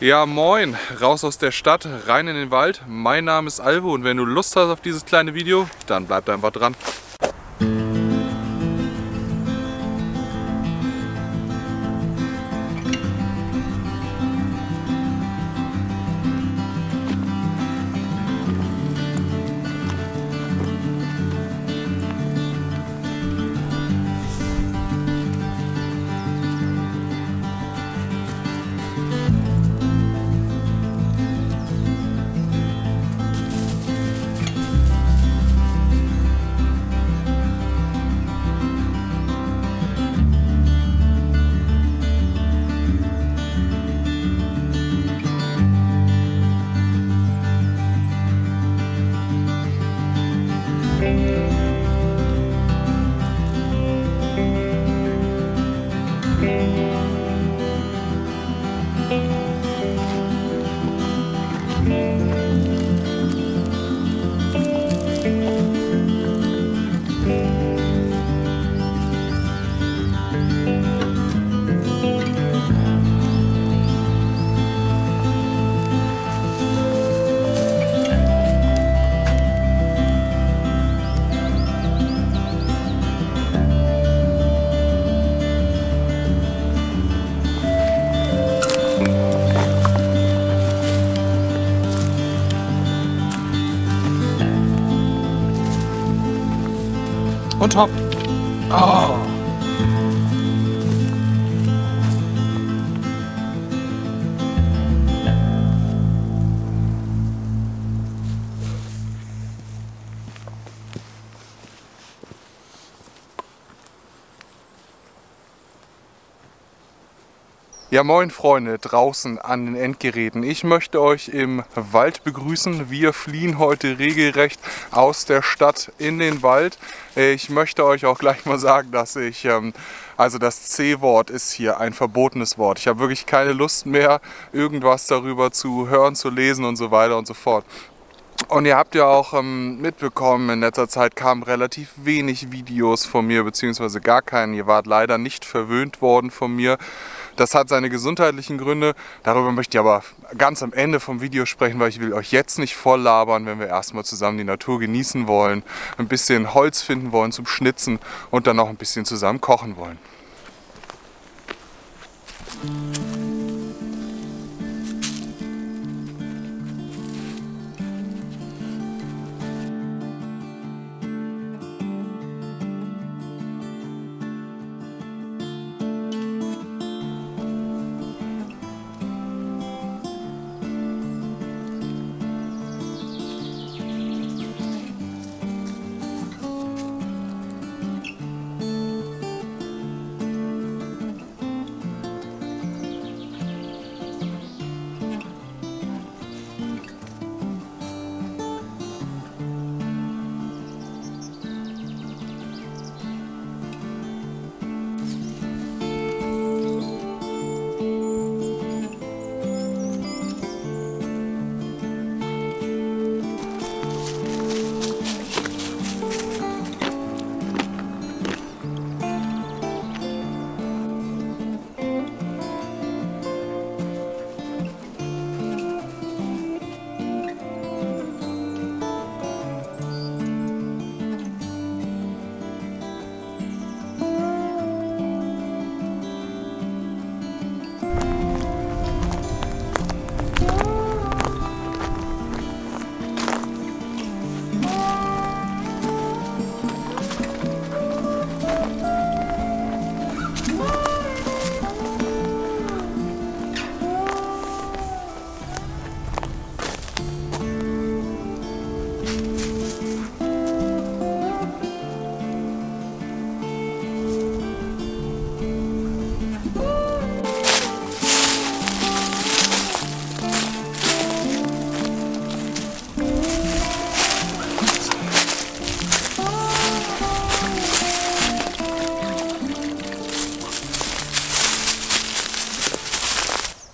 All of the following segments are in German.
Ja moin, raus aus der Stadt, rein in den Wald. Mein Name ist Alvo und wenn du Lust hast auf dieses kleine Video, dann bleib einfach dran. Und hopp! Oh. Ja moin Freunde draußen an den Endgeräten. Ich möchte euch im Wald begrüßen. Wir fliehen heute regelrecht aus der Stadt in den Wald. Ich möchte euch auch gleich mal sagen, dass also das C-Wort ist hier ein verbotenes Wort. Ich habe wirklich keine Lust mehr, irgendwas darüber zu hören, zu lesen und so weiter und so fort. Und ihr habt ja auch mitbekommen, in letzter Zeit kamen relativ wenig Videos von mir, beziehungsweise gar keinen. Ihr wart leider nicht verwöhnt worden von mir. Das hat seine gesundheitlichen Gründe. Darüber möchte ich aber ganz am Ende vom Video sprechen, weil ich will euch jetzt nicht voll labern, wenn wir erstmal zusammen die Natur genießen wollen, ein bisschen Holz finden wollen zum Schnitzen und dann noch ein bisschen zusammen kochen wollen.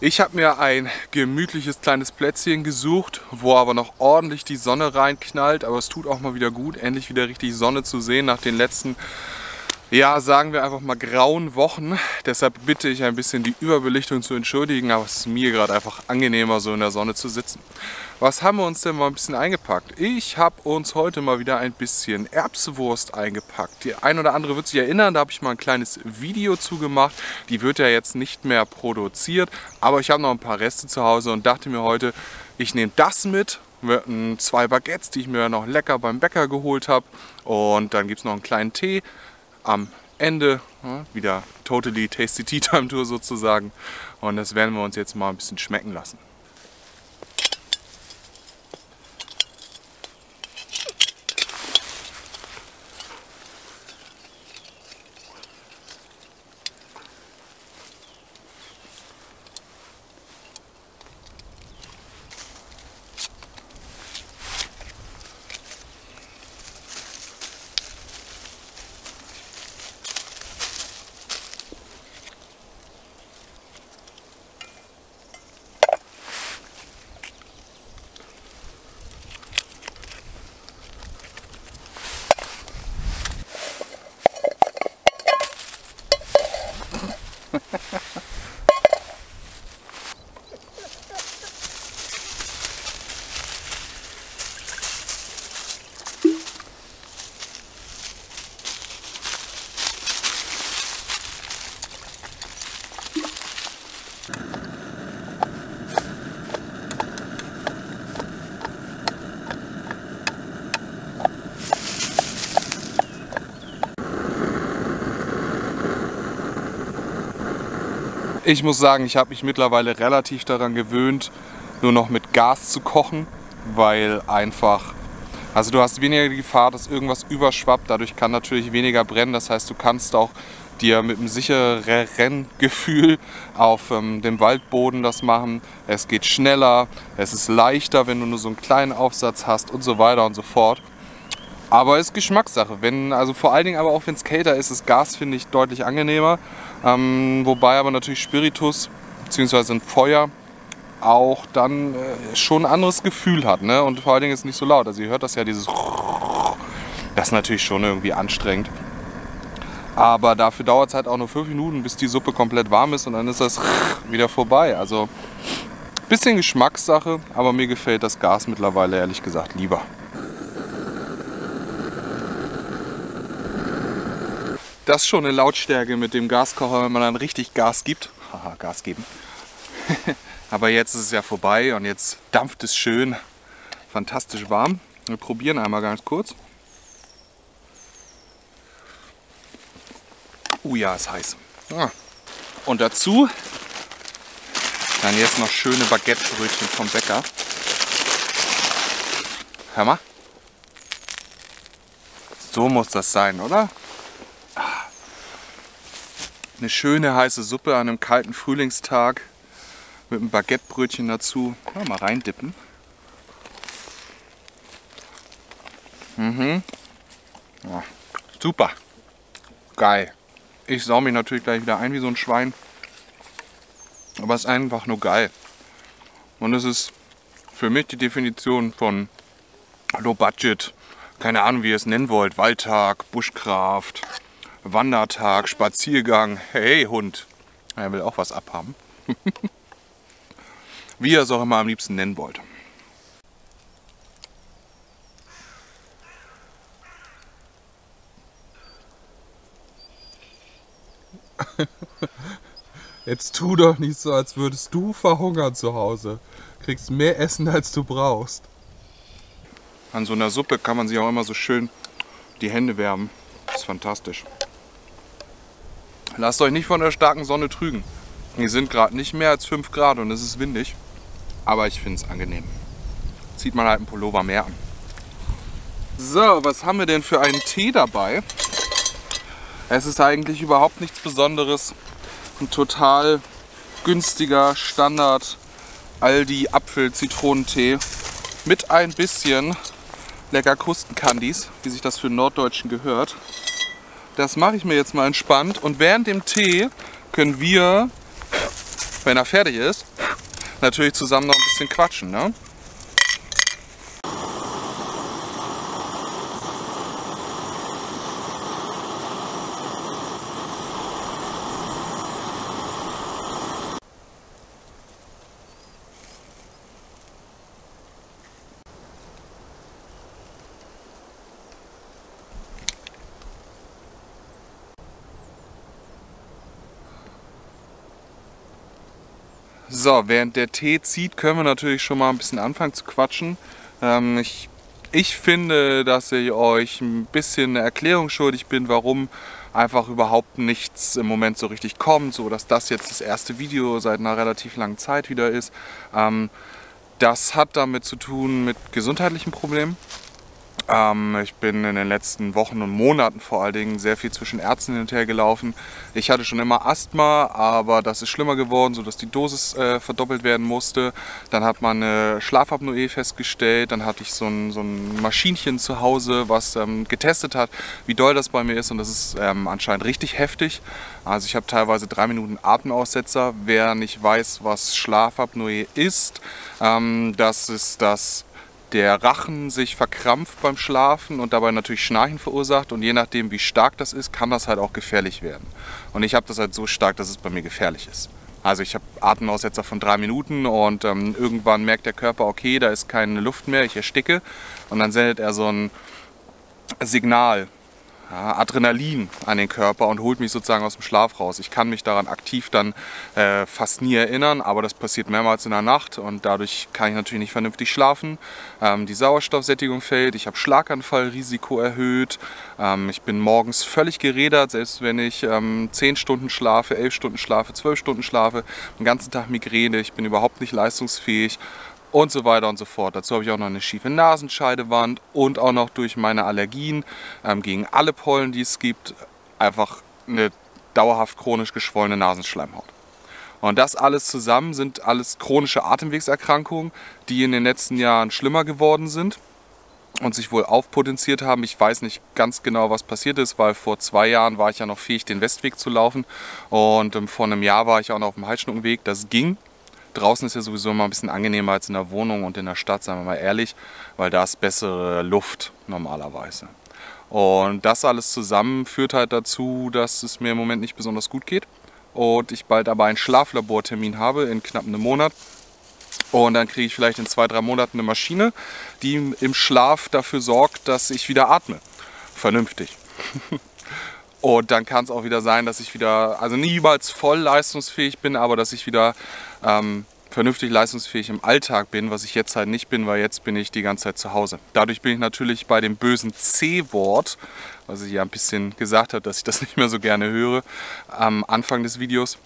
Ich habe mir ein gemütliches kleines Plätzchen gesucht, wo aber noch ordentlich die Sonne reinknallt. Aber es tut auch mal wieder gut, endlich wieder richtig Sonne zu sehen nach den letzten ja, sagen wir einfach mal grauen Wochen. Deshalb bitte ich ein bisschen die Überbelichtung zu entschuldigen, aber es ist mir gerade einfach angenehmer, so in der Sonne zu sitzen. Was haben wir uns denn mal ein bisschen eingepackt? Ich habe uns heute mal wieder ein bisschen Erbswurst eingepackt. Der ein oder andere wird sich erinnern, da habe ich mal ein kleines Video zu gemacht. Die wird ja jetzt nicht mehr produziert, aber ich habe noch ein paar Reste zu Hause und dachte mir heute, ich nehme das mit. Wir hatten 2 Baguettes, die ich mir noch lecker beim Bäcker geholt habe. Und dann gibt es noch einen kleinen Tee. Am Ende wieder Totally Tasty Tea Time Tour sozusagen. Und das werden wir uns jetzt mal ein bisschen schmecken lassen. Ich muss sagen, ich habe mich mittlerweile relativ daran gewöhnt, nur noch mit Gas zu kochen, weil einfach, also du hast weniger die Gefahr, dass irgendwas überschwappt, dadurch kann natürlich weniger brennen, das heißt, du kannst auch dir mit einem sichereren Gefühl auf dem Waldboden das machen, es geht schneller, es ist leichter, wenn du nur so einen kleinen Aufsatz hast und so weiter und so fort. Aber es ist Geschmackssache, also vor allen Dingen aber auch wenn es kälter ist, das Gas finde ich deutlich angenehmer. Wobei aber natürlich Spiritus bzw. ein Feuer auch dann schon ein anderes Gefühl hat, ne? Und vor allen Dingen ist es nicht so laut. Also ihr hört das ja, dieses, das ist natürlich schon irgendwie anstrengend. Aber dafür dauert es halt auch nur 5 Minuten, bis die Suppe komplett warm ist und dann ist das wieder vorbei. Also ein bisschen Geschmackssache, aber mir gefällt das Gas mittlerweile ehrlich gesagt lieber. Das ist schon eine Lautstärke mit dem Gaskocher, wenn man dann richtig Gas gibt. Haha, Gas geben. Aber jetzt ist es ja vorbei und jetzt dampft es schön, fantastisch warm. Wir probieren einmal ganz kurz. Ja, ist heiß. Ah. Und dazu dann jetzt noch schöne Baguette-Brötchen vom Bäcker. Hör mal. So muss das sein, oder? Eine schöne heiße Suppe an einem kalten Frühlingstag mit einem Baguettebrötchen dazu. Ja, mal reindippen. Mhm. Ja, super. Geil. Ich sau mich natürlich gleich wieder ein wie so ein Schwein. Aber es ist einfach nur geil. Und es ist für mich die Definition von Low Budget. Keine Ahnung, wie ihr es nennen wollt. Waldtag, Bushcraft. Wandertag, Spaziergang, hey Hund, er will auch was abhaben. Wie ihr es auch immer am liebsten nennen wollt. Jetzt tu doch nicht so, als würdest du verhungern zu Hause. Kriegst mehr Essen, als du brauchst. An so einer Suppe kann man sich auch immer so schön die Hände wärmen. Das ist fantastisch. Lasst euch nicht von der starken Sonne trügen. Hier sind gerade nicht mehr als 5 Grad und es ist windig. Aber ich finde es angenehm. Zieht man halt einen Pullover mehr an. So, was haben wir denn für einen Tee dabei? Es ist eigentlich überhaupt nichts Besonderes. Ein total günstiger Standard Aldi-Apfel-Zitronentee mit ein bisschen lecker Krustenkandis, wie sich das für einen Norddeutschen gehört. Das mache ich mir jetzt mal entspannt und während dem Tee können wir, wenn er fertig ist, natürlich zusammen noch ein bisschen quatschen, ne? So, während der Tee zieht, können wir natürlich schon mal ein bisschen anfangen zu quatschen. Ich finde, dass ich euch ein bisschen eine Erklärung schuldig bin, warum einfach überhaupt nichts im Moment so richtig kommt, so dass das jetzt das erste Video seit einer relativ langen Zeit wieder ist. Das hat damit zu tun mit gesundheitlichen Problemen. Ich bin in den letzten Wochen und Monaten vor allen Dingen sehr viel zwischen Ärzten hin und her gelaufen. Ich hatte schon immer Asthma, aber das ist schlimmer geworden, sodass die Dosis verdoppelt werden musste. Dann hat man eine Schlafapnoe festgestellt, dann hatte ich so ein Maschinchen zu Hause, was getestet hat, wie doll das bei mir ist, und das ist anscheinend richtig heftig. Also ich habe teilweise 3 Minuten Atemaussetzer. Wer nicht weiß, was Schlafapnoe ist, das ist das... der Rachen sich verkrampft beim Schlafen und dabei natürlich Schnarchen verursacht, und je nachdem wie stark das ist, kann das halt auch gefährlich werden. Und ich habe das halt so stark, dass es bei mir gefährlich ist. Also ich habe Atemaussetzer von 3 Minuten und irgendwann merkt der Körper, okay, da ist keine Luft mehr, ich ersticke, und dann sendet er so ein Signal, Adrenalin an den Körper und holt mich sozusagen aus dem Schlaf raus. Ich kann mich daran aktiv dann fast nie erinnern, aber das passiert mehrmals in der Nacht, und dadurch kann ich natürlich nicht vernünftig schlafen. Die Sauerstoffsättigung fällt, ich habe Schlaganfallrisiko erhöht, ich bin morgens völlig gerädert, selbst wenn ich 10 Stunden schlafe, 11 Stunden schlafe, 12 Stunden schlafe, den ganzen Tag Migräne, ich bin überhaupt nicht leistungsfähig. Und so weiter und so fort. Dazu habe ich auch noch eine schiefe Nasenscheidewand und auch noch durch meine Allergien gegen alle Pollen, die es gibt, einfach eine dauerhaft chronisch geschwollene Nasenschleimhaut. Und das alles zusammen sind alles chronische Atemwegserkrankungen, die in den letzten Jahren schlimmer geworden sind und sich wohl aufpotenziert haben. Ich weiß nicht ganz genau, was passiert ist, weil vor 2 Jahren war ich ja noch fähig, den Westweg zu laufen, und vor einem Jahr war ich auch noch auf dem Halsschnuckenweg. Das ging. Draußen ist ja sowieso immer ein bisschen angenehmer als in der Wohnung und in der Stadt, sagen wir mal ehrlich, weil da ist bessere Luft normalerweise. Und das alles zusammen führt halt dazu, dass es mir im Moment nicht besonders gut geht und ich bald aber einen Schlaflabortermin habe in knapp einem Monat. Und dann kriege ich vielleicht in 2, 3 Monaten eine Maschine, die im Schlaf dafür sorgt, dass ich wieder atme. Vernünftig. Und dann kann es auch wieder sein, dass ich wieder, also niemals voll leistungsfähig bin, aber dass ich wieder vernünftig leistungsfähig im Alltag bin, was ich jetzt halt nicht bin, weil jetzt bin ich die ganze Zeit zu Hause. Dadurch bin ich natürlich bei dem bösen C-Wort, was ich ja ein bisschen gesagt habe, dass ich das nicht mehr so gerne höre, am Anfang des Videos,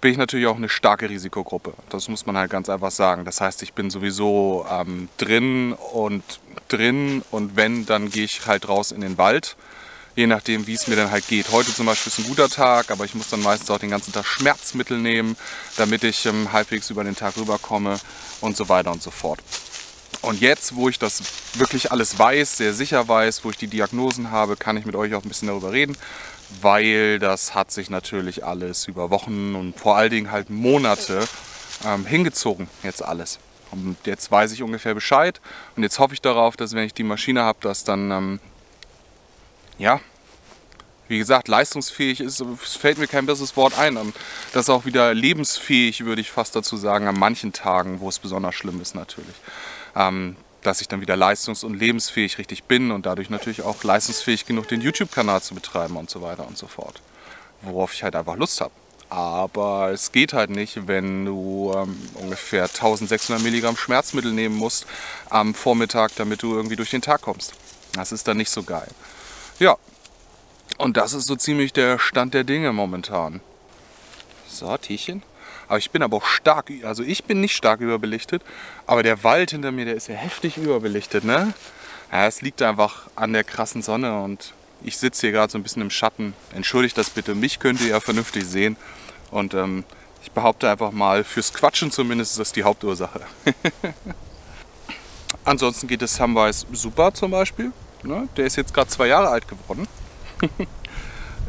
bin ich natürlich auch eine starke Risikogruppe. Das muss man halt ganz einfach sagen. Das heißt, ich bin sowieso drin und wenn, dann gehe ich halt raus in den Wald. Je nachdem, wie es mir dann halt geht. Heute zum Beispiel ist ein guter Tag, aber ich muss dann meistens auch den ganzen Tag Schmerzmittel nehmen, damit ich halbwegs über den Tag rüberkomme und so weiter und so fort. Und jetzt, wo ich das wirklich alles weiß, sehr sicher weiß, wo ich die Diagnosen habe, kann ich mit euch auch ein bisschen darüber reden, weil das hat sich natürlich alles über Wochen und vor allen Dingen halt Monate hingezogen, jetzt alles. Und jetzt weiß ich ungefähr Bescheid und jetzt hoffe ich darauf, dass wenn ich die Maschine habe, dass dann... ja, wie gesagt, leistungsfähig ist, fällt mir kein besseres Wort ein. Das ist auch wieder lebensfähig, würde ich fast dazu sagen, an manchen Tagen, wo es besonders schlimm ist natürlich. Dass ich dann wieder leistungs- und lebensfähig richtig bin und dadurch natürlich auch leistungsfähig genug, den YouTube-Kanal zu betreiben und so weiter und so fort. Worauf ich halt einfach Lust habe. Aber es geht halt nicht, wenn du ungefähr 1600 Milligramm Schmerzmittel nehmen musst am Vormittag, damit du irgendwie durch den Tag kommst. Das ist dann nicht so geil. Ja, und das ist so ziemlich der Stand der Dinge momentan. So, Tierchen. Aber ich bin aber auch stark, also ich bin nicht stark überbelichtet, aber der Wald hinter mir, der ist ja heftig überbelichtet, ne? Ja, es liegt einfach an der krassen Sonne und ich sitze hier gerade so ein bisschen im Schatten. Entschuldigt das bitte, mich könnt ihr ja vernünftig sehen. Und ich behaupte einfach mal, fürs Quatschen zumindest ist das die Hauptursache. Ansonsten geht das Samwise super zum Beispiel. Der ist jetzt gerade 2 Jahre alt geworden,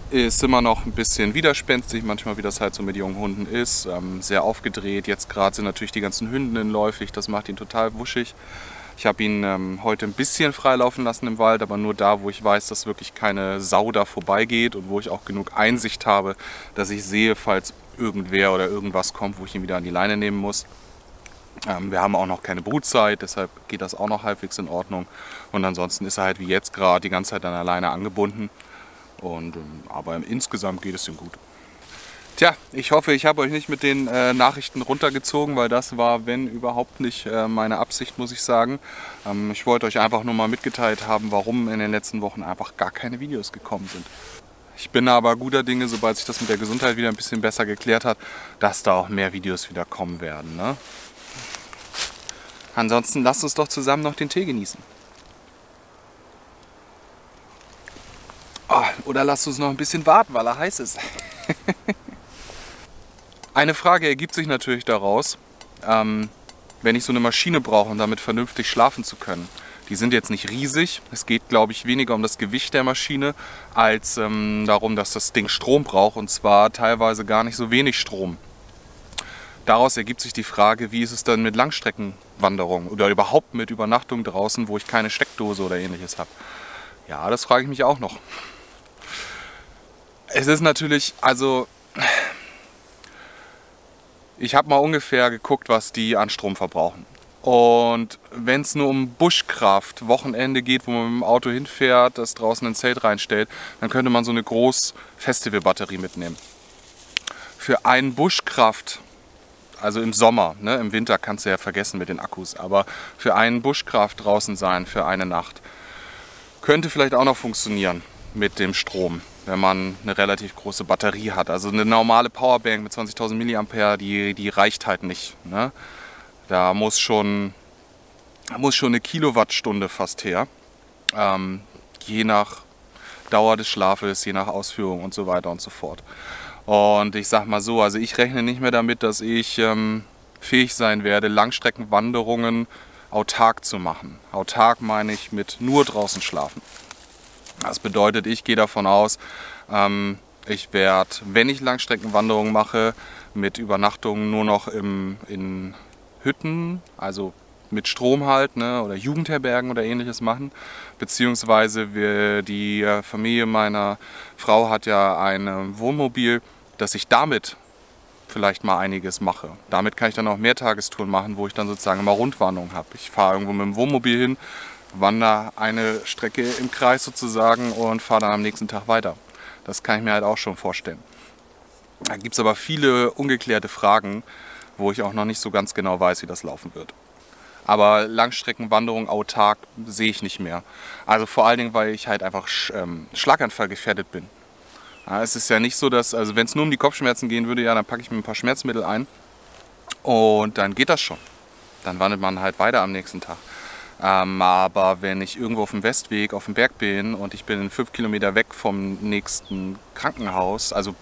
ist immer noch ein bisschen widerspenstig, manchmal wie das halt so mit jungen Hunden ist, sehr aufgedreht. Jetzt gerade sind natürlich die ganzen Hündinnen läufig, das macht ihn total wuschig. Ich habe ihn heute ein bisschen freilaufen lassen im Wald, aber nur da, wo ich weiß, dass wirklich keine Sau da vorbeigeht und wo ich auch genug Einsicht habe, dass ich sehe, falls irgendwer oder irgendwas kommt, wo ich ihn wieder an die Leine nehmen muss. Wir haben auch noch keine Brutzeit, deshalb geht das auch noch halbwegs in Ordnung. Und ansonsten ist er halt wie jetzt gerade die ganze Zeit an der Leine angebunden. Aber insgesamt geht es ihm gut. Tja, ich hoffe, ich habe euch nicht mit den Nachrichten runtergezogen, weil das war, wenn überhaupt nicht meine Absicht, muss ich sagen. Ich wollte euch einfach nur mal mitgeteilt haben, warum in den letzten Wochen einfach gar keine Videos gekommen sind. Ich bin aber guter Dinge, sobald sich das mit der Gesundheit wieder ein bisschen besser geklärt hat, dass da auch mehr Videos wieder kommen werden, ne? Ansonsten lasst uns doch zusammen noch den Tee genießen. Oh, oder lasst uns noch ein bisschen warten, weil er heiß ist. Eine Frage ergibt sich natürlich daraus, wenn ich so eine Maschine brauche, um damit vernünftig schlafen zu können. Die sind jetzt nicht riesig. Es geht, glaube ich, weniger um das Gewicht der Maschine, als darum, dass das Ding Strom braucht. Und zwar teilweise gar nicht so wenig Strom. Daraus ergibt sich die Frage, wie ist es dann mit Langstreckenwanderung oder überhaupt mit Übernachtung draußen, wo ich keine Steckdose oder ähnliches habe. Ja, das frage ich mich auch noch. Es ist natürlich, also... Ich habe mal ungefähr geguckt, was die an Strom verbrauchen. Und wenn es nur um Bushcraft-Wochenende geht, wo man mit dem Auto hinfährt, das draußen ein Zelt reinstellt, dann könnte man so eine Groß-Festival-Batterie mitnehmen. Für einen Bushcraft, also im Sommer, ne, im Winter kannst du ja vergessen mit den Akkus, aber für einen Bushcraft draußen sein, für eine Nacht, könnte vielleicht auch noch funktionieren mit dem Strom, wenn man eine relativ große Batterie hat. Also eine normale Powerbank mit 20.000 mAh, die reicht halt nicht, ne? Da muss schon eine Kilowattstunde fast her, je nach Dauer des Schlafes, je nach Ausführung und so weiter und so fort. Und ich sag mal so, also ich rechne nicht mehr damit, dass ich fähig sein werde, Langstreckenwanderungen autark zu machen. Autark meine ich mit nur draußen schlafen. Das bedeutet, ich gehe davon aus, ich werde, wenn ich Langstreckenwanderungen mache, mit Übernachtungen nur noch in Hütten, also mit Strom halt, ne, oder Jugendherbergen oder ähnliches machen. Beziehungsweise die Familie meiner Frau hat ja ein Wohnmobil, dass ich damit vielleicht mal einiges mache. Damit kann ich dann auch Mehrtagestouren machen, wo ich dann sozusagen mal Rundwanderung habe. Ich fahre irgendwo mit dem Wohnmobil hin, wandere eine Strecke im Kreis sozusagen und fahre dann am nächsten Tag weiter. Das kann ich mir halt auch schon vorstellen. Da gibt es aber viele ungeklärte Fragen, wo ich auch noch nicht so ganz genau weiß, wie das laufen wird. Aber Langstreckenwanderung autark sehe ich nicht mehr. Also vor allen Dingen, weil ich halt einfach schlaganfallgefährdet bin. Ja, es ist ja nicht so, dass, also wenn es nur um die Kopfschmerzen gehen würde, ja, dann packe ich mir ein paar Schmerzmittel ein und dann geht das schon. Dann wandert man halt weiter am nächsten Tag. Aber wenn ich irgendwo auf dem Westweg, auf dem Berg bin und ich bin 5 Kilometer weg vom nächsten Krankenhaus, also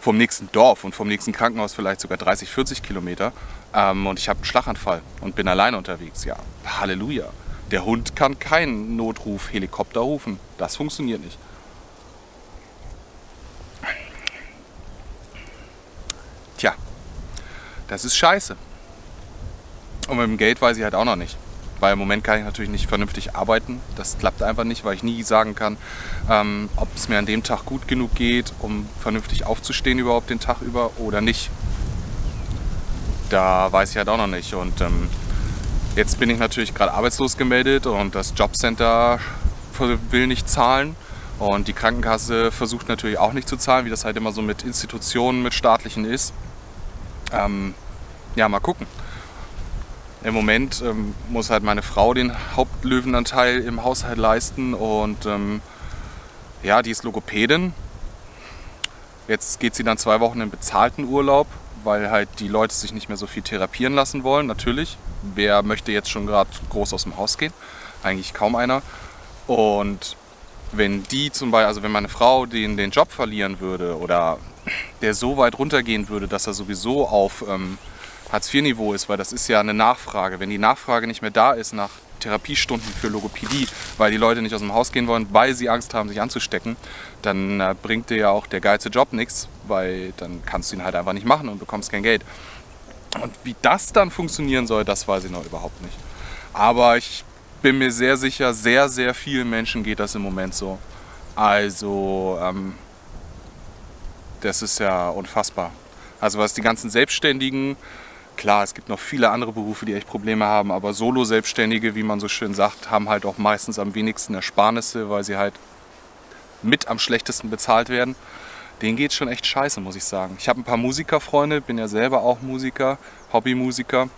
vom nächsten Dorf und vom nächsten Krankenhaus vielleicht sogar 30, 40 Kilometer und ich habe einen Schlaganfall und bin alleine unterwegs, ja, Halleluja. Der Hund kann keinen Notruf-Helikopter rufen. Das funktioniert nicht. Tja, das ist scheiße. Und mit dem Geld weiß ich halt auch noch nicht. Weil im Moment kann ich natürlich nicht vernünftig arbeiten. Das klappt einfach nicht, weil ich nie sagen kann, ob es mir an dem Tag gut genug geht, um vernünftig aufzustehen überhaupt den Tag über oder nicht. Da weiß ich halt auch noch nicht. Und jetzt bin ich natürlich gerade arbeitslos gemeldet und das Jobcenter will nicht zahlen. Und die Krankenkasse versucht natürlich auch nicht zu zahlen, wie das halt immer so mit Institutionen, mit staatlichen ist. Ja, mal gucken. Im Moment muss halt meine Frau den Hauptlöwenanteil im Haushalt leisten und ja, die ist Logopädin. Jetzt geht sie dann 2 Wochen in bezahlten Urlaub, weil halt die Leute sich nicht mehr so viel therapieren lassen wollen, natürlich. Wer möchte jetzt schon gerade groß aus dem Haus gehen? Eigentlich kaum einer. Und wenn die zum Beispiel, also wenn meine Frau den Job verlieren würde oder der so weit runtergehen würde, dass er sowieso auf... Hartz-IV-Niveau ist, weil das ist ja eine Nachfrage. Wenn die Nachfrage nicht mehr da ist nach Therapiestunden für Logopädie, weil die Leute nicht aus dem Haus gehen wollen, weil sie Angst haben, sich anzustecken, dann bringt dir ja auch der geilste Job nichts, weil dann kannst du ihn halt einfach nicht machen und bekommst kein Geld. Und wie das dann funktionieren soll, das weiß ich noch überhaupt nicht. Aber ich bin mir sehr sicher, sehr, sehr vielen Menschen geht das im Moment so. Also, das ist ja unfassbar. Also was die ganzen Selbstständigen... Klar, es gibt noch viele andere Berufe, die echt Probleme haben, aber Solo-Selbstständige, wie man so schön sagt, haben halt auch meistens am wenigsten Ersparnisse, weil sie halt mit am schlechtesten bezahlt werden. denen geht es schon echt scheiße, muss ich sagen. Ich habe ein paar Musikerfreunde, bin ja selber auch Musiker, Hobbymusiker.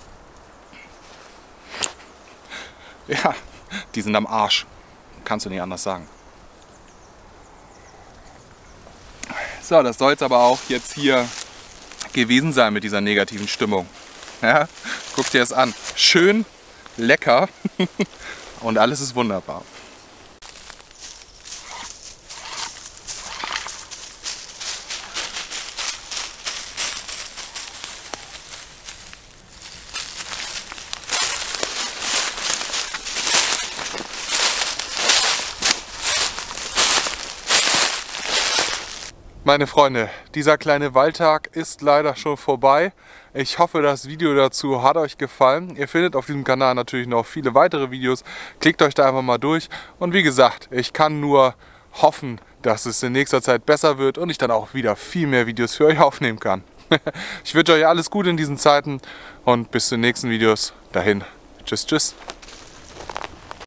Ja, die sind am Arsch. Kannst du nicht anders sagen. So, das soll es aber auch jetzt hier gewesen sein mit dieser negativen Stimmung. Ja, guck dir das an. Schön, lecker und alles ist wunderbar. Meine Freunde, dieser kleine Waldtag ist leider schon vorbei. Ich hoffe, das Video dazu hat euch gefallen. Ihr findet auf diesem Kanal natürlich noch viele weitere Videos. Klickt euch da einfach mal durch. Und wie gesagt, ich kann nur hoffen, dass es in nächster Zeit besser wird und ich dann auch wieder viel mehr Videos für euch aufnehmen kann. Ich wünsche euch alles Gute in diesen Zeiten und bis zu den nächsten Videos. Dahin. Tschüss, tschüss.